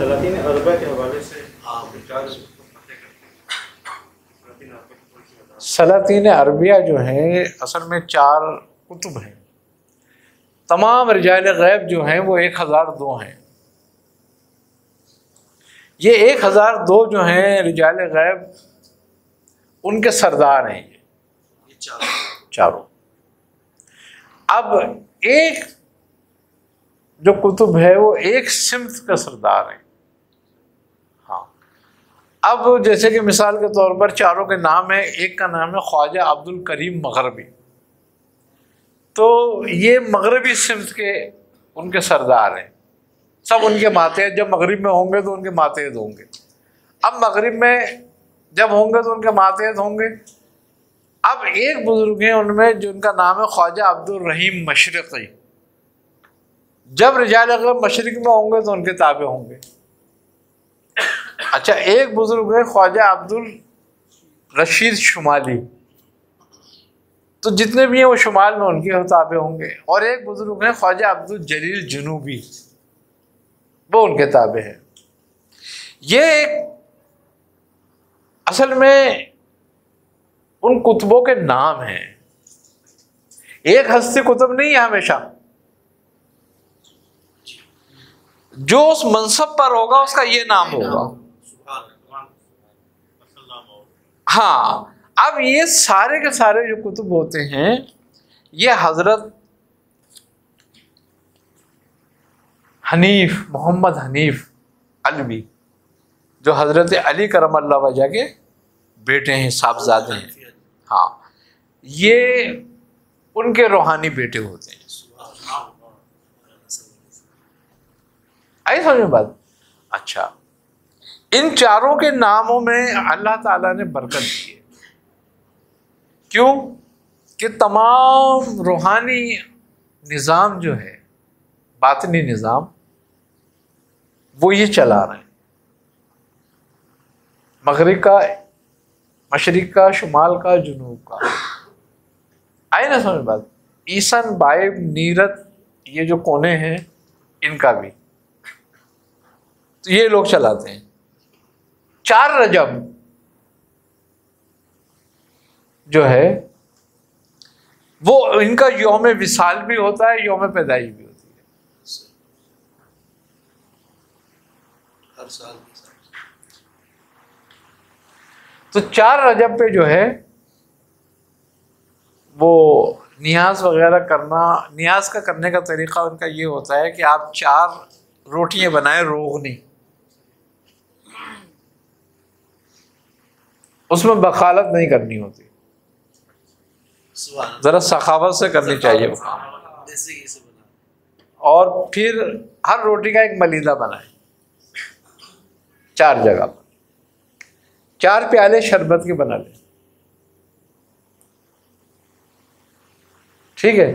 सलातिन अरबा के हवाले से आप सलातिन अरबिया जो हैं असल में चार कुतुब हैं। तमाम रिजाल गैब जो हैं वो 1002 हैं। ये 1002 जो हैं रिजाल गैब उनके सरदार हैं ये चारों। अब एक जो कुतुब है वो एक सिमत का सरदार है। हाँ, अब जैसे कि मिसाल के तौर पर चारों के नाम है, एक का नाम है ख्वाजा अब्दुल करीम मगरबी, तो ये मगरबी सिमत के उनके सरदार हैं। सब उनके मातहत जब मगरिब में होंगे तो उनके मातहत होंगे, अब मगरिब में जब होंगे तो उनके मातहत होंगे। अब एक बुजुर्ग हैं उनमें जिनका नाम है ख्वाजा अब्दुर्रहीम मशरक़ी, जब रिजाल अग़रब मशरक़ में होंगे तो उनके ताबे होंगे। अच्छा, एक बुजुर्ग है ख्वाजा अब्दुल रशीद शुमाली, तो जितने भी हैं वो शुमाल में उनके ताबे होंगे। और एक बुजुर्ग है ख्वाजा अब्दुल जलील जनूबी, वो उनके ताबे हैं। ये एक असल में उन कुतुबों के नाम हैं, एक हस्ती कुतुब नहीं है हमेशा। जो उस मनसब पर होगा उसका ये नाम होगा। हाँ, अब ये सारे के सारे जो कुतुब होते हैं ये हज़रत हनीफ मोहम्मद हनीफ अलवी जो हज़रत अली करमल्लाहु वजह के बेटे हैं, साहबजादे हैं। हाँ, ये उनके रूहानी बेटे होते हैं। आई समझ बात? अच्छा, इन चारों के नामों में अल्लाह ताला ने बरकत दी है। क्यों कि तमाम रूहानी निज़ाम जो है, बातनी निज़ाम, वो ये चला रहे हैं। मगरिब का, मशरिक का, शुमाल का, जुनूब का। आए ना समझ बात? ईसन, बायब, नीरत, ये जो कोने हैं इनका भी तो ये लोग चलाते हैं। 4 रजब जो है वो इनका यौम विसाल भी होता है, यौम पैदाइश भी होती है हर साल। तो 4 रजब पे जो है वो नियाज वगैरह करना, नियाज का करने का तरीक़ा उनका ये होता है कि आप 4 रोटियां बनाएं रोगनी, उसमें बखालत नहीं करनी होती, ज़रा सखावत से करनी चाहिए वो काम। और फिर हर रोटी का एक मलीदा बनाएं 4 जगह पर, 4 प्याले शरबत के बना लें। ठीक है,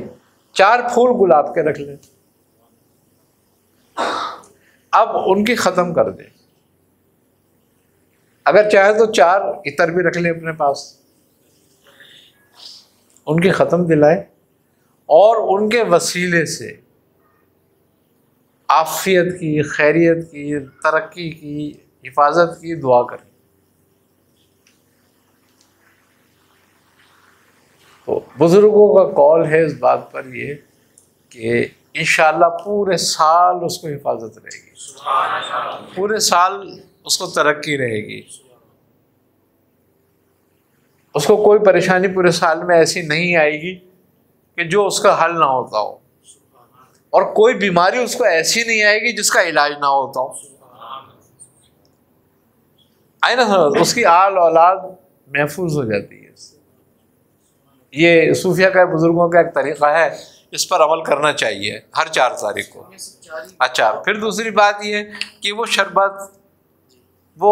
4 फूल गुलाब के रख लें। अब उनकी ख़त्म कर दें, अगर चाहे तो 4 इतर भी रख लें अपने पास, उनकी ख़त्म दिलाए। और उनके वसीले से आफियत की, खैरियत की, तरक्की की, हिफाजत की दुआ करें। तो बुज़ुर्गों का कॉल है इस बात पर ये कि इंशाल्लाह पूरे साल उसको हिफाजत रहेगी, पूरे साल उसको तरक्की रहेगी, उसको कोई परेशानी पूरे साल में ऐसी नहीं आएगी कि जो उसका हल ना होता हो, और कोई बीमारी उसको ऐसी नहीं आएगी जिसका इलाज ना होता हो। आई ना समझ? उसकी आल औलाद महफूज हो जाती है। ये सूफिया का, बुज़ुर्गों का एक तरीक़ा है, इस पर अमल करना चाहिए हर 4 तारीख को। अच्छा, फिर दूसरी बात ये कि वो शरबत, वो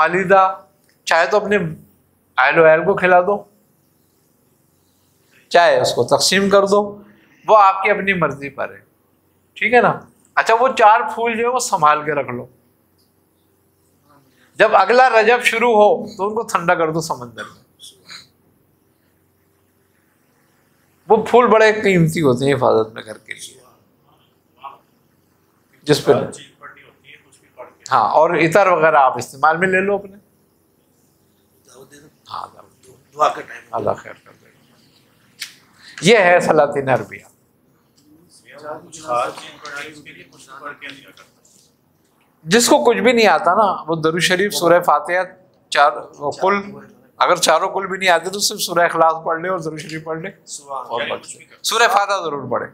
मालिदा, चाहे तो अपने आयल वैल को खिला दो, चाहे उसको तकसीम कर दो, वो आपकी अपनी मर्ज़ी पर है। ठीक है ना? अच्छा, वो 4 फूल जो है वो संभाल के रख लो, जब अगला रजब शुरू हो तो उनको ठंडा कर दो समंदर में। वो फूल बड़े कीमती होते हैं हिफाजत में घर के लिए, जिस पर हाँ, और इतर वगैरह आप इस्तेमाल में ले लो अपने। हाँ, दुआ के टाइम अल्लाह खैर कर देगा। ये है सलातिन अरबिया। जिसको कुछ भी नहीं आता ना वो दरूद शरीफ, सूरह फातिहा, चार कुल, अगर चारों कुल भी नहीं आते तो सिर्फ सूरह इखलास पढ़ ले और दरूद शरीफ पढ़ ले और सूरह फातिहा जरूर पढ़े।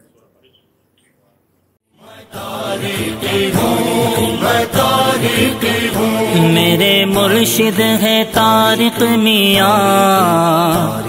मेरे मुर्शिद है तारिक मियां,